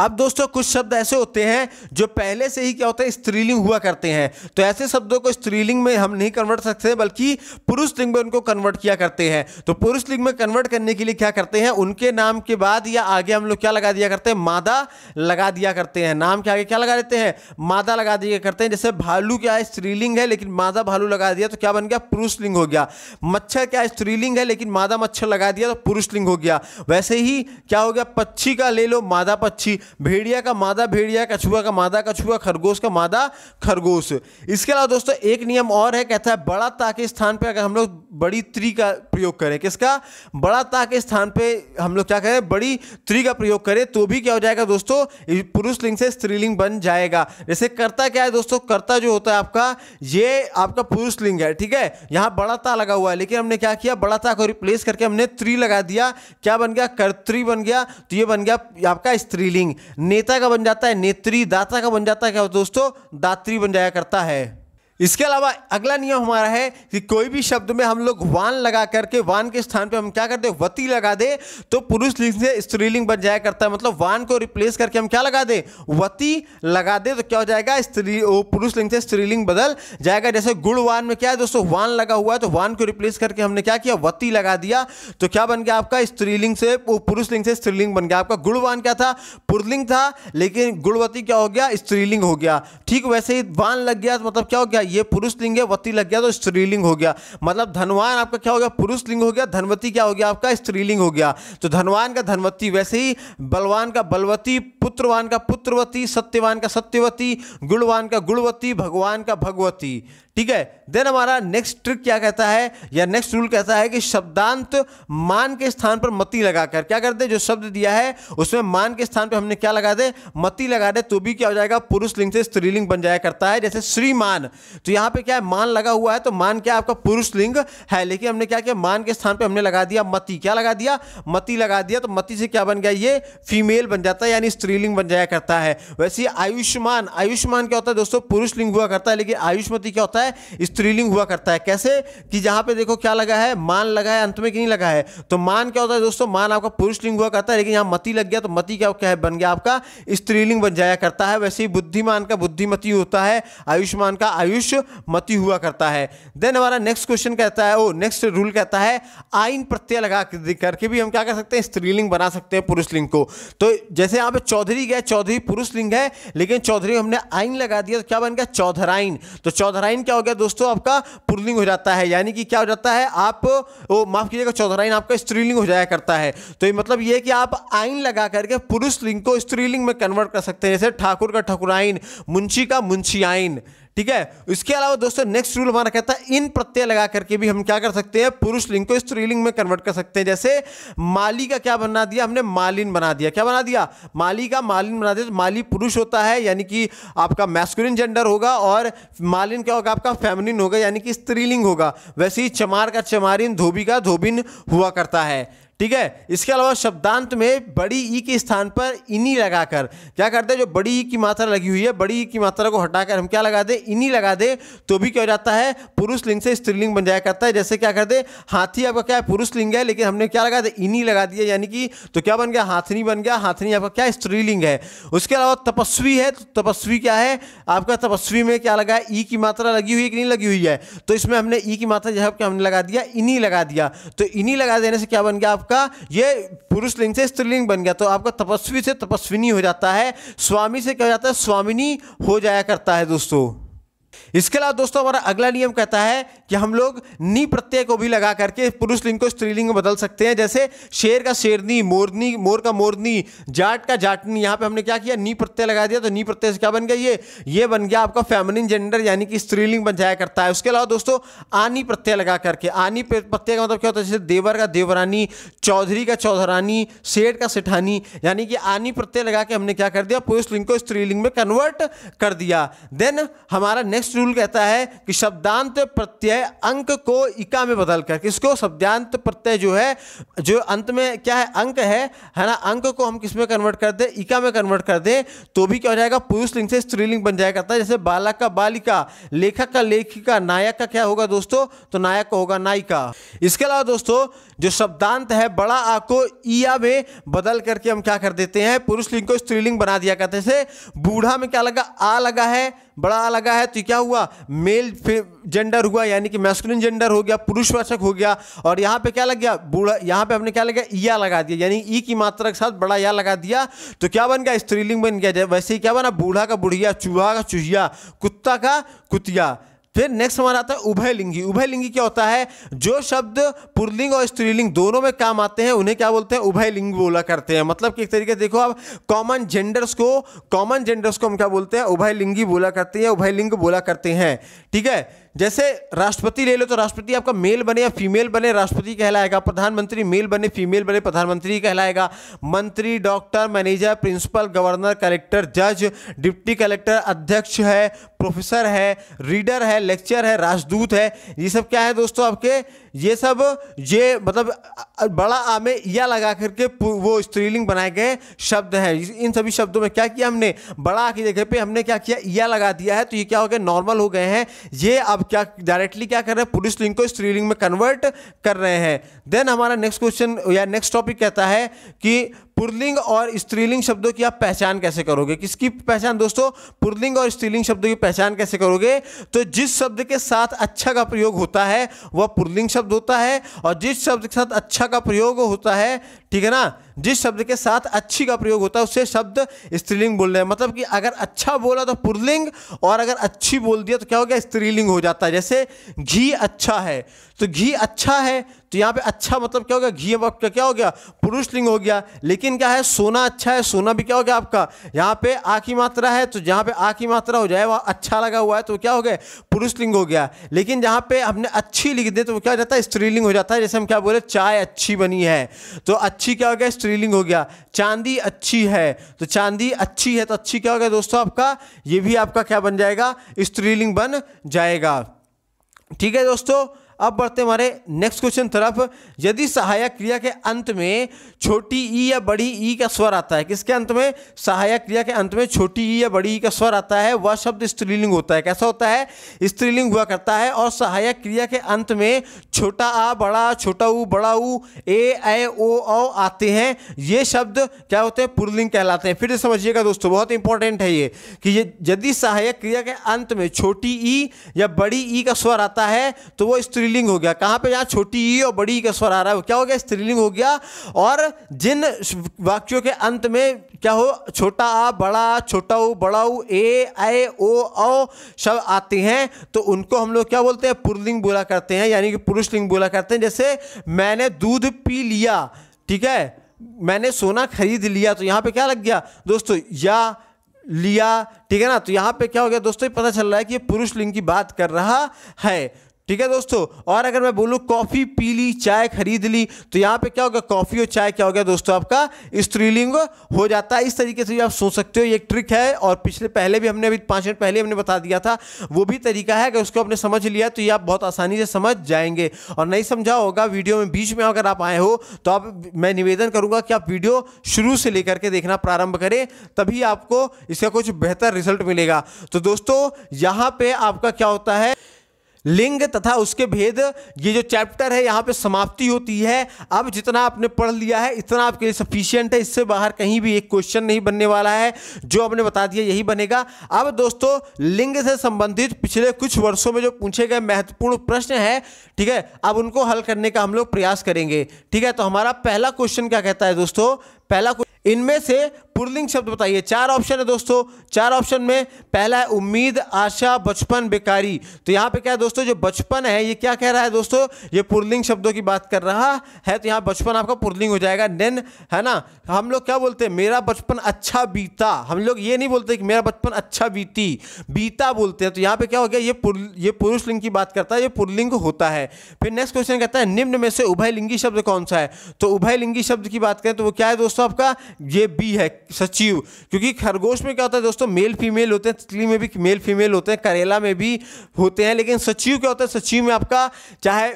अब दोस्तों कुछ शब्द ऐसे होते हैं जो पहले से ही क्या होते हैं स्त्रीलिंग हुआ करते हैं, तो ऐसे शब्दों को स्त्रीलिंग में हम नहीं कन्वर्ट सकते बल्कि पुरुष लिंग में उनको कन्वर्ट किया करते हैं। तो पुरुष लिंग में कन्वर्ट करने के लिए क्या करते हैं, उनके नाम के बाद या आगे हम लोग क्या लगा दिया करते हैं मादा लगा दिया करते हैं। नाम के आगे क्या लगा देते हैं, मादा लगा दिया करते हैं। जैसे भालू क्या है स्त्रीलिंग है लेकिन मादा भालू लगा दिया तो क्या बन गया पुरुष लिंग हो गया। मच्छर क्या स्त्रीलिंग है लेकिन मादा मच्छर लगा दिया तो पुरुष लिंग हो गया। वैसे ही क्या हो गया पक्षी का ले लो, मादा पक्षी, भेड़िया का मादा भेड़िया, कछुआ का मादा कछुआ, खरगोश का मादा खरगोश। इसके अलावा दोस्तों एक नियम और है, कहता है बड़ा ता के स्थान पे अगर हम लोग बड़ी त्री का प्रयोग करें, किसका, बड़ा ता के स्थान पे हम लोग क्या करें बड़ी त्री का प्रयोग करें तो भी क्या हो जाएगा दोस्तों पुरुष लिंग से स्त्रीलिंग बन जाएगा। जैसे कर्ता क्या है दोस्तों, कर्ता जो होता है आपका ये आपका पुरुष लिंग है। ठीक है, यहाँ बड़ा ता लगा हुआ है लेकिन हमने क्या किया बड़ा ता को रिप्लेस करके हमने त्री लगा दिया, क्या बन गया कर्त्री बन गया, तो ये बन गया आपका स्त्रीलिंग। नेता का बन जाता है नेत्री, दाता का बन जाता है क्या दोस्तों दात्री बन जाया करता है। इसके अलावा अगला नियम हमारा है कि कोई भी शब्द में हम लोग वान लगा करके वान के स्थान पे हम क्या करते हैं वती लगा दे तो पुरुष लिंग से स्त्रीलिंग बन जाया करता है। मतलब वान को रिप्लेस करके हम क्या लगा दे वती लगा दे तो क्या हो जाएगा स्त्री पुरुष लिंग से स्त्रीलिंग बदल जाएगा। जैसे गुणवान में क्या है दोस्तों वान लगा हुआ है तो वान को रिप्लेस करके हमने क्या किया वती लगा दिया तो क्या बन गया आपका स्त्रीलिंग से पुरुष लिंग से स्त्रीलिंग बन गया। आपका गुणवान क्या था पुरलिंग था लेकिन गुणवती क्या हो गया स्त्रीलिंग हो गया। ठीक वैसे ही वान लग गया तो मतलब क्या हो गया ये पुरुष लिंग है, वती लग गया तो स्त्रीलिंग हो गया। मतलब धनवान आपका क्या हो गया, पुरुष लिंग हो गया, धनवती क्या हो गया आपका, स्त्रीलिंग हो गया। तो धनवान का धनवती, वैसे ही बलवान का बलवती, पुत्रवान का पुत्रवती, सत्यवान का सत्यवती, गुणवान का गुणवती, भगवान का भगवती। ठीक है। देन हमारा नेक्स्ट ट्रिक क्या कहता है या नेक्स्ट रूल कहता है कि शब्दांत मान के स्थान पर मति लगाकर क्या कर दे, जो शब्द दिया है उसमें मान के स्थान पर हमने क्या लगा दे, मति लगा दे, तो भी क्या हो जाएगा, पुरुष लिंग से स्त्रीलिंग बन जाया करता है। जैसे श्रीमान, तो यहाँ पे क्या है मान लगा हुआ है, तो मान क्या आपका पुरुष लिंग है, लेकिन हमने क्या किया मान के स्थान पे हमने लगा दिया मति, क्या लगा दिया, मति लगा दिया, तो मति से क्या बन गया, ये फीमेल बन जाता है यानी स्त्रीलिंग बन जाया करता है। वैसे आयुष्मान, आयुष्मान क्या होता है दोस्तों, पुरुष लिंग हुआ करता है, लेकिन आयुष्मती क्या होता है, स्त्रीलिंग हुआ करता है। कैसे कि जहां पे देखो क्या लगा है, मान लगा है, अंत में कि नहीं लगा है, तो मान क्या होता है दोस्तों, मान आपका पुरुष लिंग हुआ करता है, लेकिन यहां मति लग गया तो मति क्या है बन गया आपका स्त्रीलिंग बन जाया करता है। वैसे ही बुद्धिमान का बुद्धिमती होता है, आयुष्मान का आयुष्मती हुआ करता है। देन हमारा नेक्स्ट क्वेश्चन कहता है, ओ नेक्स्ट रूल कहता है आइन प्रत्यय लगा करके भी हम क्या कर सकते हैं, स्त्रीलिंग बना सकते हैं पुरुष लिंग को। तो जैसे यहाँ पे चौधरी गया, चौधरी पुरुष लिंग है, लेकिन चौधरी हमने आइन लगा दिया तो क्या बन गया, चौधराइन। तो चौधराइन क्या हो गया दोस्तों, आपका पुल्लिंग हो जाता है, यानी कि क्या हो जाता है आप, ओ माफ कीजिएगा, चौधराइन आपका स्त्रीलिंग हो जाया करता है। तो मतलब ये कि आप आइन लगा करके पुरुष लिंग को स्त्रीलिंग में कन्वर्ट कर सकते हैं, जैसे ठाकुर का ठाकुराइन, मुंशी का मुंशियाइन। ठीक है। इसके अलावा दोस्तों नेक्स्ट रूल हमारा कहता है इन प्रत्यय लगा करके भी हम क्या कर सकते हैं, पुरुष लिंग को स्त्रीलिंग में कन्वर्ट कर सकते हैं। जैसे माली का क्या बना दिया हमने, मालिन बना दिया, क्या बना दिया, माली का मालिन बना दिया, तो माली पुरुष होता है यानी कि आपका मैस्कुलिन जेंडर होगा, और मालिन क्या होगा आपका फेमिनिन होगा यानी कि स्त्रीलिंग होगा। वैसे ही चमार का चमारिन, धोबी का धोबिन हुआ करता है। ठीक है। इसके अलावा शब्दांत में बड़ी ई के स्थान पर इनी लगाकर क्या करते हैं, जो बड़ी ई की मात्रा लगी हुई है, बड़ी ई की मात्रा को हटाकर हम क्या लगा दे, इनी लगा दे, तो भी क्या हो जाता है, पुरुष लिंग से स्त्रीलिंग बन जाया करता है। जैसे क्या कर दे, हाथी आपका क्या है, पुरुष लिंग है, लेकिन हमने क्या लगा दे, इनी लगा दिया यानी कि, तो क्या बन गया, हाथनी बन गया, हाथनी आपका क्या स्त्रीलिंग है। उसके अलावा तपस्वी है, तो तपस्वी क्या है आपका, तपस्वी में क्या लगा है, ई की मात्रा लगी हुई है कि नहीं लगी हुई है, तो इसमें हमने ई की मात्रा जहाँ हमने लगा दिया, इनी लगा दिया, तो इनी लगा देने से क्या बन गया आपका, ये पुरुष लिंग से स्त्रीलिंग बन गया। तो आपका तपस्वी से तपस्विनी हो जाता है, स्वामी से क्या हो जाता है, स्वामिनी हो जाया करता है दोस्तों। इसके अलावा दोस्तों हमारा अगला नियम कहता है कि हम लोग नी प्रत्यय को भी लगा करके पुरुष लिंग को स्त्रीलिंग में बदल सकते हैं। जैसे शेर का शेरनी, मोरनी, मोर का मोरनी, जाट का जाटनी। यहाँ पे हमने क्या किया, नी प्रत्यय लगा दिया, तो नी प्रत्यय से क्या बन गया, ये बन गया आपका फेमिनिन जेंडर यानी कि स्त्रीलिंग बन जाया करता है। उसके अलावा दोस्तों आनी प्रत्यय लगा करके, आनी प्रत्यय का मतलब क्या होता है, जैसे देवर का देवरानी, चौधरी का चौधरानी, सेठ का सेठानी, यानी कि आनी प्रत्यय लगा के हमने क्या कर दिया, पुरुष लिंग को स्त्रीलिंग में कन्वर्ट कर दिया। देन हमारा नेक्स्ट रूल कहता है कि शब्दांत प्रत्यय अंक को इका में बदल कर, किसको, शब्दांत प्रत्यय जो है, जो अंत में क्या है, अंक है ना, अंक को हम किस में कन्वर्ट कर दे, इका में कन्वर्ट कर दे, तो भी क्या हो जाएगा, पुरुष लिंग से स्त्रीलिंग बन जाया करता है। जैसे बालक का बालिका, लेखक का लेखिका, नायक का क्या होगा दोस्तों, तो नायक का होगा नायिका। इसके अलावा दोस्तों जो शब्दांत है बड़ा आ को ईया में बदल करके हम क्या कर देते हैं, पुरुष लिंग को स्त्रीलिंग बना दिया करते हैं। बूढ़ा में क्या लगा, आ लगा है, बड़ा आ लगा है, तो क्या हुआ, मेल जेंडर हुआ यानी कि मैस्कुलिन जेंडर हो गया, पुरुषवाचक हो गया। और यहाँ पे क्या लग गया, बूढ़ा, यहाँ पे हमने क्या लगा, ईया लगा दिया यानी ई की मात्रा के साथ बड़ा या लगा दिया, तो क्या बन गया, स्त्रीलिंग बन गया। वैसे ही क्या बना, बूढ़ा का बूढ़िया, चूहा का चूहिया, कुत्ता का कुतिया। फिर नेक्स्ट हमारा आता है उभयलिंगी। उभयलिंगी क्या होता है, जो शब्द पुल्लिंग और स्त्रीलिंग दोनों में काम आते हैं उन्हें क्या बोलते हैं, उभयलिंग बोला करते हैं। मतलब कि एक तरीके से देखो आप, कॉमन जेंडर्स को हम क्या बोलते हैं, उभयलिंगी बोला करते हैं, उभयलिंग बोला करते हैं। ठीक है। जैसे राष्ट्रपति ले लो, तो राष्ट्रपति आपका मेल बने या फीमेल बने राष्ट्रपति कहलाएगा। प्रधानमंत्री मेल बने फीमेल बने प्रधानमंत्री कहलाएगा। मंत्री, doctor, manager, principal, governor, collector, जज, डिप्टी कलेक्टर, अध्यक्ष है, प्रोफेसर है, रीडर है, लेक्चर है, राजदूत है, ये सब क्या है दोस्तों आपके, ये सब, ये मतलब बड़ा आ में या लगा करके वो स्त्रीलिंग बनाए गए शब्द हैं। इन सभी शब्दों में क्या किया हमने, बड़ा की जगह पे हमने क्या किया, या लगा दिया है, तो ये क्या हो गया, नॉर्मल हो गए हैं। ये अब क्या डायरेक्टली क्या कर रहे हैं, पुरुष लिंग को स्त्रीलिंग में कन्वर्ट कर रहे हैं। देन हमारा नेक्स्ट क्वेश्चन या नेक्स्ट टॉपिक कहता है कि पुल्लिंग और स्त्रीलिंग शब्दों की आप पहचान कैसे करोगे? किसकी पहचान दोस्तों? पुल्लिंग और स्त्रीलिंग शब्दों की पहचान कैसे करोगे? तो जिस शब्द के साथ अच्छा का प्रयोग होता है वह पुल्लिंग शब्द होता है, और जिस शब्द के साथ अच्छा का प्रयोग होता है, ठीक है ना, जिस शब्द के साथ अच्छी का प्रयोग होता है उसे शब्द स्त्रीलिंग बोल रहे हैं। मतलब कि अगर अच्छा बोला तो पुल्लिंग, और अगर अच्छी बोल दिया तो क्या हो गया? स्त्रीलिंग हो जाता है। जैसे घी अच्छा है, तो घी अच्छा है तो यहाँ पे अच्छा मतलब क्या हो गया? घी आपका क्या हो गया? पुरुष लिंग हो गया। लेकिन क्या है, सोना अच्छा है, सोना भी क्या हो गया आपका? यहाँ पे आ की मात्रा है, तो जहाँ पे आ की मात्रा हो जाए वहाँ अच्छा लगा हुआ है तो क्या हो गया? पुरुष लिंग हो गया। लेकिन जहाँ पे हमने अच्छी लिख दे तो वो क्या हो जाता है? स्त्रीलिंग हो जाता है। जैसे हम क्या बोले, चाय अच्छी बनी है, तो अच्छी क्या हो गया? स्त्रीलिंग हो गया। चांदी अच्छी है, तो चांदी अच्छी है तो अच्छी क्या हो गया दोस्तों आपका? ये भी आपका क्या बन जाएगा? स्त्रीलिंग बन जाएगा। ठीक है दोस्तों, अब बढ़ते हमारे नेक्स्ट क्वेश्चन तरफ। यदि सहायक क्रिया के अंत में छोटी ई या बड़ी ई का स्वर आता है, किसके अंत में? सहायक क्रिया के अंत में छोटी ई या बड़ी ई का स्वर आता है, वह शब्द स्त्रीलिंग होता है। कैसा होता है? स्त्रीलिंग हुआ करता है। और सहायक क्रिया के अंत में छोटा आ, बड़ा, छोटा ऊ, बड़ा ऊ, ए, ऐ, ओ, औ आते हैं, ये शब्द क्या होते हैं? पुल्लिंग कहलाते हैं। फिर समझिएगा दोस्तों, बहुत इंपॉर्टेंट है ये कि यदि सहायक क्रिया के अंत में छोटी ई या बड़ी ई का स्वर आता है तो वो स्त्रीलिंग हो गया। कहाँ पे? जहाँ छोटी ई और बड़ी ई का स्वर आ रहा है, क्या हो गया? स्त्रीलिंग हो गया। और जिन वाक्यों के अंत में क्या हो, छोटा आ, बड़ा, छोटा ऊ, बड़ा ऊ, ए, ऐ, ओ, औ सब आते हैं, तो उनको हम लोग क्या बोलते हैं? पुल्लिंग बोला करते हैं, यानी कि पुरुष लिंग बोला करते हैं। जैसे मैंने दूध पी लिया, ठीक है, मैंने सोना खरीद लिया, तो यहाँ पे क्या लग गया दोस्तों? या लिया, ठीक है ना। तो यहाँ पे क्या हो गया दोस्तों? पता चल रहा है कि ये पुरुष लिंग की बात कर रहा है। ठीक है दोस्तों, और अगर मैं बोलूँ कॉफ़ी पी ली, चाय खरीद ली, तो यहाँ पे क्या होगा? कॉफ़ी और चाय क्या हो गया दोस्तों आपका? स्त्रीलिंग हो जाता है। इस तरीके से भी आप सोच सकते हो, ये एक ट्रिक है। और पहले भी हमने, अभी 5 मिनट पहले हमने बता दिया था, वो भी तरीका है। अगर उसको आपने समझ लिया तो ये आप बहुत आसानी से समझ जाएंगे, और नहीं समझा होगा वीडियो में बीच में अगर आप आए हो तो आप, मैं निवेदन करूँगा कि आप वीडियो शुरू से लेकर के देखना प्रारंभ करें, तभी आपको इसका कुछ बेहतर रिजल्ट मिलेगा। तो दोस्तों यहाँ पर आपका क्या होता है? लिंग तथा उसके भेद, ये जो चैप्टर है यहाँ पे समाप्ति होती है। अब जितना आपने पढ़ लिया है इतना आपके लिए सफिशिएंट है, इससे बाहर कहीं भी एक क्वेश्चन नहीं बनने वाला है। जो आपने बता दिया यही बनेगा। अब दोस्तों लिंग से संबंधित पिछले कुछ वर्षों में जो पूछे गए महत्वपूर्ण प्रश्न है, ठीक है, अब उनको हल करने का हम लोग प्रयास करेंगे। ठीक है, तो हमारा पहला क्वेश्चन क्या कहता है दोस्तों? पहला क्वेश्चन, इनमें से पुल्लिंग शब्द बताइए। 4 ऑप्शन है दोस्तों। 4 ऑप्शन में पहला है उम्मीद, आशा, बचपन, बेकारी। तो यहाँ पे क्या है दोस्तों? जो बचपन है, ये क्या कह रहा है दोस्तों? ये पुल्लिंग शब्दों की बात कर रहा है, तो यहाँ बचपन आपका पुल्लिंग हो जाएगा। देन है ना, हम लोग क्या बोलते हैं? मेरा बचपन अच्छा बीता। हम लोग ये नहीं बोलते कि मेरा बचपन अच्छा बीती, बीता बोलते हैं। तो यहाँ पे क्या हो गया? ये पुरुष लिंग की बात करता है, ये पुल्लिंग होता है। फिर नेक्स्ट क्वेश्चन कहता है निम्न में से उभयलिंगी शब्द कौन सा है? तो उभयलिंगी शब्द की बात करें तो वो क्या है दोस्तों आपका? ये बी है, सचिव। क्योंकि खरगोश में क्या होता है दोस्तों? मेल फीमेल होते हैं, तितली में भी मेल फीमेल होते हैं, करेला में भी होते हैं। लेकिन सचिव क्या होता है? सचिव में आपका चाहे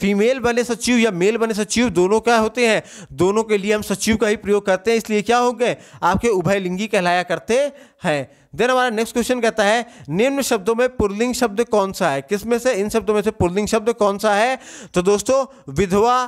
फीमेल बने सचिव या मेल बने सचिव, दोनों क्या होते हैं? दोनों के लिए हम सचिव का ही प्रयोग करते हैं, इसलिए क्या हो गए आपके? उभयलिंगी कहलाया करते हैं। देन हमारा नेक्स्ट क्वेश्चन कहता है निम्न शब्दों में पुल्लिंग शब्द कौन सा है? किस में से, इन शब्दों में से पुल्लिंग शब्द कौन सा है? तो दोस्तों विधवा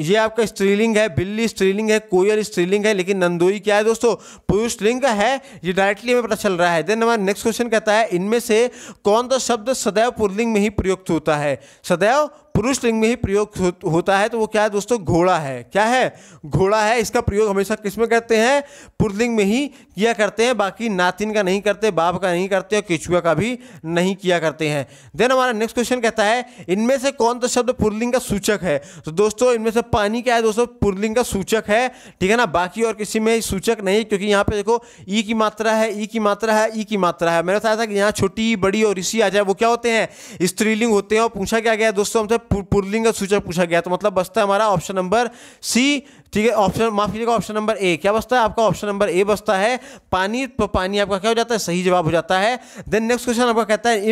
ये आपका स्त्रीलिंग है, बिल्ली स्त्रीलिंग है, कोयल स्त्रीलिंग है, लेकिन नंदोई क्या है दोस्तों? पुरुष लिंग है। ये डायरेक्टली हमें पता चल रहा है। देन हमारा नेक्स्ट क्वेश्चन कहता है इनमें से कौन सा शब्द सदैव पुल्लिंग में ही प्रयुक्त होता है? सदैव पुरुष लिंग में ही प्रयोग होता है, तो वो क्या है दोस्तों? घोड़ा है। क्या है? घोड़ा है। इसका प्रयोग हमेशा किस में करते हैं? पुल्लिंग में ही किया करते हैं, बाकी नातिन का नहीं करते, बाप का नहीं करते, और केचुआ का भी नहीं किया करते हैं। देन हमारा नेक्स्ट क्वेश्चन कहता है इनमें से कौन सा शब्द पुल्लिंग का सूचक है? तो दोस्तों इनमें से पानी क्या है दोस्तों? पुल्लिंग का सूचक है, ठीक है ना, बाकी और किसी में सूचक नहीं। क्योंकि यहाँ पे देखो ई की मात्रा है, ई की मात्रा है, ई की मात्रा है। मैंने बताया था कि यहाँ छोटी, बड़ी और ऋषि आ जाए वो क्या होते हैं? स्त्रीलिंग होते हैं। और पूछा क्या गया दोस्तों हमसे? पुल्लिंग का सूचक पूछा गया। तो मतलब बचता है हमारा ऑप्शन नंबर सी, ठीक है, ऑप्शन, माफ कीजिएगा, ऑप्शन नंबर ए। क्या बचता है आपका? ऑप्शन नंबर ए बचता है, पानी। तो पानी आपका क्या हो जाता है? सही जवाब हो जाता है। देन नेक्स्ट क्वेश्चन आपका कहता है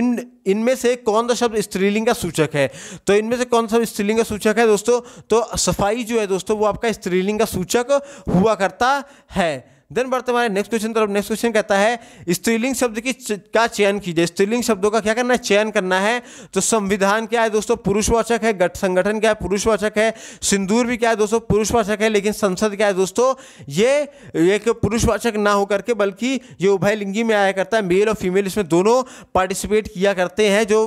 इनमें से कौन सा शब्द स्त्रीलिंग का सूचक है? तो इनमें से कौन सा स्त्रीलिंग का सूचक है दोस्तों? तो सफाई जो है दोस्तों वो आपका स्त्रीलिंग का सूचक हुआ करता है। देन बढ़ते हमारे नेक्स्ट क्वेश्चन तरफ। नेक्स्ट क्वेश्चन कहता है स्त्रीलिंग शब्द की क्या चयन कीजिए। स्त्रीलिंग शब्दों का क्या करना है, चयन करना है। तो संविधान क्या है दोस्तों, पुरुषवाचक है। संगठन क्या है, पुरुषवाचक है। सिंदूर भी क्या है दोस्तों, पुरुषवाचक है। लेकिन संसद क्या है दोस्तों, ये एक पुरुषवाचक ना होकर के बल्कि ये उभय लिंगी में आया करता है। मेल और फीमेल इसमें दोनों पार्टिसिपेट किया करते हैं, जो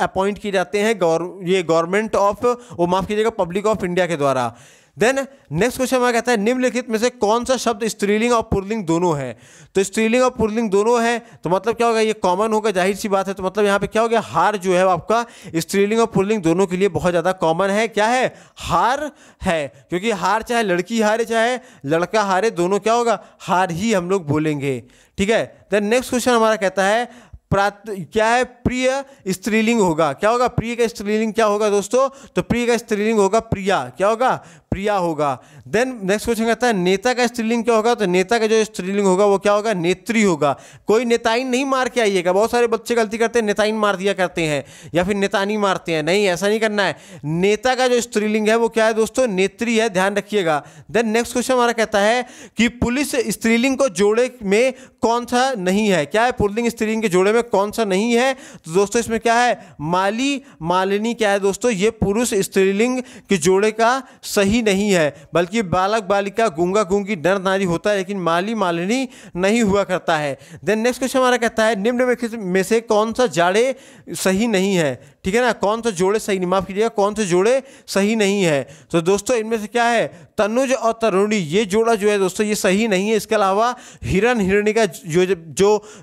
अपॉइंट किए जाते हैं ये गवर्नमेंट ऑफ वो माफ कीजिएगा पब्लिक ऑफ इंडिया के द्वारा। देन नेक्स्ट क्वेश्चन हमारा कहता है निम्नलिखित में से कौन सा शब्द स्त्रीलिंग और पुल्लिंग दोनों है। तो स्त्रीलिंग और पुल्लिंग दोनों है तो मतलब क्या होगा, ये कॉमन होगा, जाहिर सी बात है। तो मतलब यहाँ पे क्या हो गया, हार जो है आपका स्त्रीलिंग और पुल्लिंग दोनों के लिए बहुत ज़्यादा कॉमन है। क्या है, हार है। क्योंकि हार चाहे लड़की हारे चाहे लड़का हारे दोनों क्या होगा, हार ही हम लोग बोलेंगे। ठीक है। देन नेक्स्ट क्वेश्चन हमारा कहता है क्या है, प्रिय स्त्रीलिंग होगा। क्या होगा, प्रिय का स्त्रीलिंग क्या होगा दोस्तों, तो प्रिय का स्त्रीलिंग होगा प्रिया। क्या होगा, प्रिया होगा। देन नेक्स्ट क्वेश्चन कहता है नेता का स्त्रीलिंग क्या होगा। तो नेता का जो स्त्रीलिंग होगा वो क्या होगा, नेत्री होगा। कोई नेताइन नहीं मार के आइएगा, बहुत सारे बच्चे गलती करते हैं नेताइन मार दिया करते हैं या फिर नेतानी मारते हैं, नहीं ऐसा नहीं करना है। नेता का जो स्त्रीलिंग है वो क्या है दोस्तों, नेत्री है, ध्यान रखिएगा। देन नेक्स्ट क्वेश्चन हमारा कहता है कि पुलिस स्त्रीलिंग को जोड़े में कौन सा नहीं है। क्या है, पुल्लिंग स्त्रीलिंग के जोड़े में कौन सा नहीं है। तो दोस्तों इसमें क्या है, माली मालिनी क्या है दोस्तों, ये पुरुष स्त्रीलिंग के जोड़े का सही नहीं है, बल्कि बालक बालिका गूंगा गूंगी नर नारी होता है, लेकिन माली मालिनी नहीं हुआ करता है। देन नेक्स्ट क्वेश्चन हमारा कहता है निम्नलिखित में से कौन सा जाड़े सही नहीं है। ठीक है ना, कौन सा जोड़े सही नहीं, माफ कीजिएगा कौन से जोड़े सही नहीं है। तो दोस्तों इनमें से क्या है, तनुज और तरुणी ये जोड़ा जो है दोस्तों ये सही नहीं है। इसके अलावा हिरण हिरणी का जो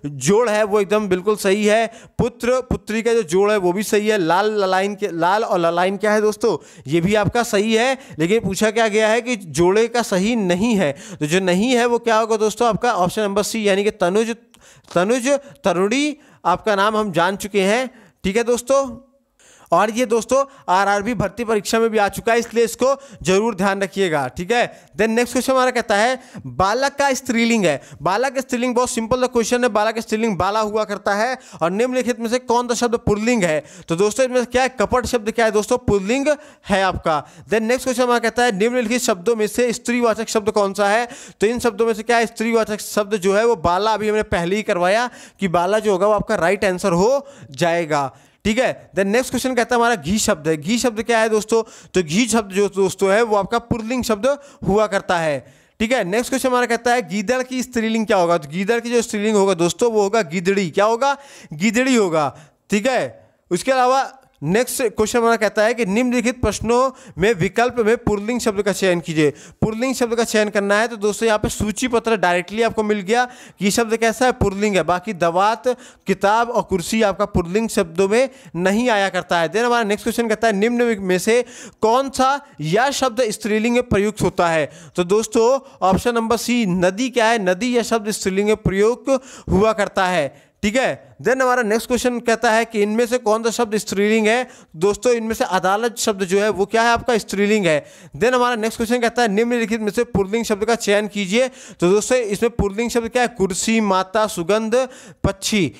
जोड़ है वो एकदम बिल्कुल सही है। पुत्र पुत्री का जो जोड़ है वो भी सही है। लाल ललाइन के, लाल और ललाइन क्या है दोस्तों, ये भी आपका सही है। लेकिन पूछा क्या गया है कि जोड़े का सही नहीं है, तो जो नहीं है वो क्या होगा दोस्तों, आपका ऑप्शन नंबर सी यानी कि तनुज तरुणी आपका नाम हम जान चुके हैं। ठीक है दोस्तों, और ये दोस्तों आरआरबी भर्ती परीक्षा में भी आ चुका है, इसलिए इसको जरूर ध्यान रखिएगा। ठीक है। देन नेक्स्ट क्वेश्चन हमारा कहता है बालक का स्त्रीलिंग है। बालक का स्त्रीलिंग बहुत सिंपल सा क्वेश्चन है, बालक का स्त्रीलिंग बाला हुआ करता है। और निम्नलिखित में से कौन सा शब्द पुल्लिंग है। तो दोस्तों इसमें क्या है, कपट शब्द क्या है दोस्तों, पुल्लिंग है आपका। देन नेक्स्ट क्वेश्चन हमारा कहता है निम्नलिखित शब्दों में से स्त्रीवाचक शब्द कौन सा है। तो इन शब्दों में से क्या है, स्त्रीवाचक शब्द जो है वो बाला, अभी हमने पहले ही करवाया कि बाला जो होगा वो आपका राइट आंसर हो जाएगा। ठीक है। देन नेक्स्ट क्वेश्चन कहता है हमारा घी शब्द है। घी शब्द क्या है दोस्तों, तो घी शब्द जो दोस्तों है वो आपका पुल्लिंग शब्द हुआ करता है। ठीक है। नेक्स्ट क्वेश्चन हमारा कहता है गीदड़ की स्त्रीलिंग क्या होगा। तो गीदड़ की जो स्त्रीलिंग होगा दोस्तों वो होगा गीदड़ी। क्या होगा, गीदड़ी होगा। ठीक है। उसके अलावा नेक्स्ट क्वेश्चन हमारा कहता है कि निम्नलिखित प्रश्नों में विकल्प में पुल्लिंग शब्द का चयन कीजिए। पुल्लिंग शब्द का चयन करना है। तो दोस्तों यहाँ पे सूची पत्र डायरेक्टली आपको मिल गया कि ये शब्द कैसा है, पुल्लिंग है। बाकी दवात, किताब और कुर्सी आपका पुल्लिंग शब्दों में नहीं आया करता है। देन हमारा नेक्स्ट क्वेश्चन कहता है निम्न में से कौन सा यह शब्द स्त्रीलिंग में प्रयुक्त होता है। तो दोस्तों ऑप्शन नंबर सी नदी क्या है, नदी यह शब्द स्त्रीलिंग में प्रयुक्त हुआ करता है। ठीक है। देन हमारा नेक्स्ट क्वेश्चन कहता है कि इनमें से कौन सा शब्द स्त्रीलिंग है। दोस्तों इनमें से अदालत शब्द जो है वो क्या है, आपका स्त्रीलिंग है। देन हमारा नेक्स्ट क्वेश्चन कहता है निम्नलिखित में से पुल्लिंग शब्द का चयन कीजिए। तो दोस्तों इसमें पुल्लिंग शब्द क्या है, कुर्सी, माता, सुगंध, पक्षी।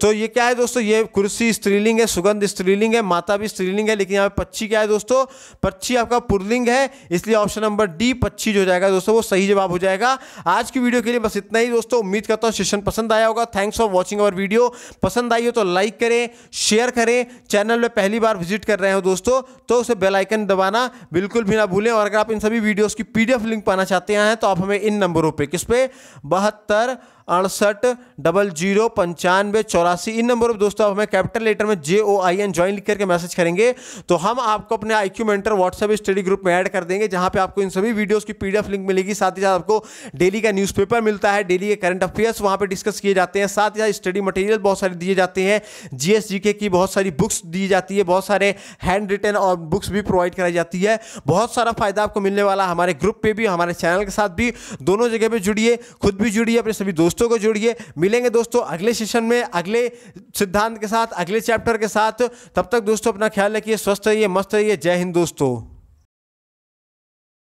तो ये क्या है दोस्तों, ये कुर्सी स्त्रीलिंग है, सुगंध स्त्रीलिंग है, माता भी स्त्रीलिंग है, लेकिन यहाँ पे पक्षी क्या है दोस्तों, पक्षी आपका पुल्लिंग है। इसलिए ऑप्शन नंबर डी पक्षी जो हो जाएगा दोस्तों वो सही जवाब हो जाएगा। आज की वीडियो के लिए बस इतना ही दोस्तों। उम्मीद करता हूँ सेशन पसंद आया होगा। Thanks for watching our video. पसंद आई हो तो लाइक करें, शेयर करें। चैनल में पहली बार विजिट कर रहे हो दोस्तों तो उसे बेल आइकन दबाना बिल्कुल भी ना भूलें। और अगर आप इन सभी वीडियोस की पीडीएफ लिंक पाना चाहते हैं तो आप हमें इन नंबरों पे, किस पे, 72 68 00 95 84, इन नंबरों पर दोस्तों आप हमें कैपिटल लेटर में JOIN ज्वाइन लिख करके मैसेज करेंगे तो हम आपको अपने IQ mentor WhatsApp study group में ऐड कर देंगे, जहां पे आपको इन सभी वीडियोस की PDF लिंक मिलेगी। साथ ही साथ आपको डेली का न्यूज़पेपर मिलता है, डेली के करंट अफेयर्स वहां पे डिस्कस किए जाते हैं। साथ ही साथ स्टडी मटेरियल बहुत सारे दिए जाते हैं, GS GK की बहुत सारी बुक्स दी जाती है, बहुत सारे हैंड रिटन और बुक्स भी प्रोवाइड कराई जाती है। बहुत सारा फायदा आपको मिलने वाला, हमारे ग्रुप पर भी, हमारे चैनल के साथ भी। दोनों जगह पर जुड़िए, खुद भी जुड़िए, अपने सभी दोस्तों को जोड़िए। मिलेंगे दोस्तों अगले सेशन में, अगले सिद्धांत के साथ, अगले चैप्टर के साथ। तब तक दोस्तों अपना ख्याल रखिए, स्वस्थ रहिए, मस्त रहिए। जय हिंद दोस्तों।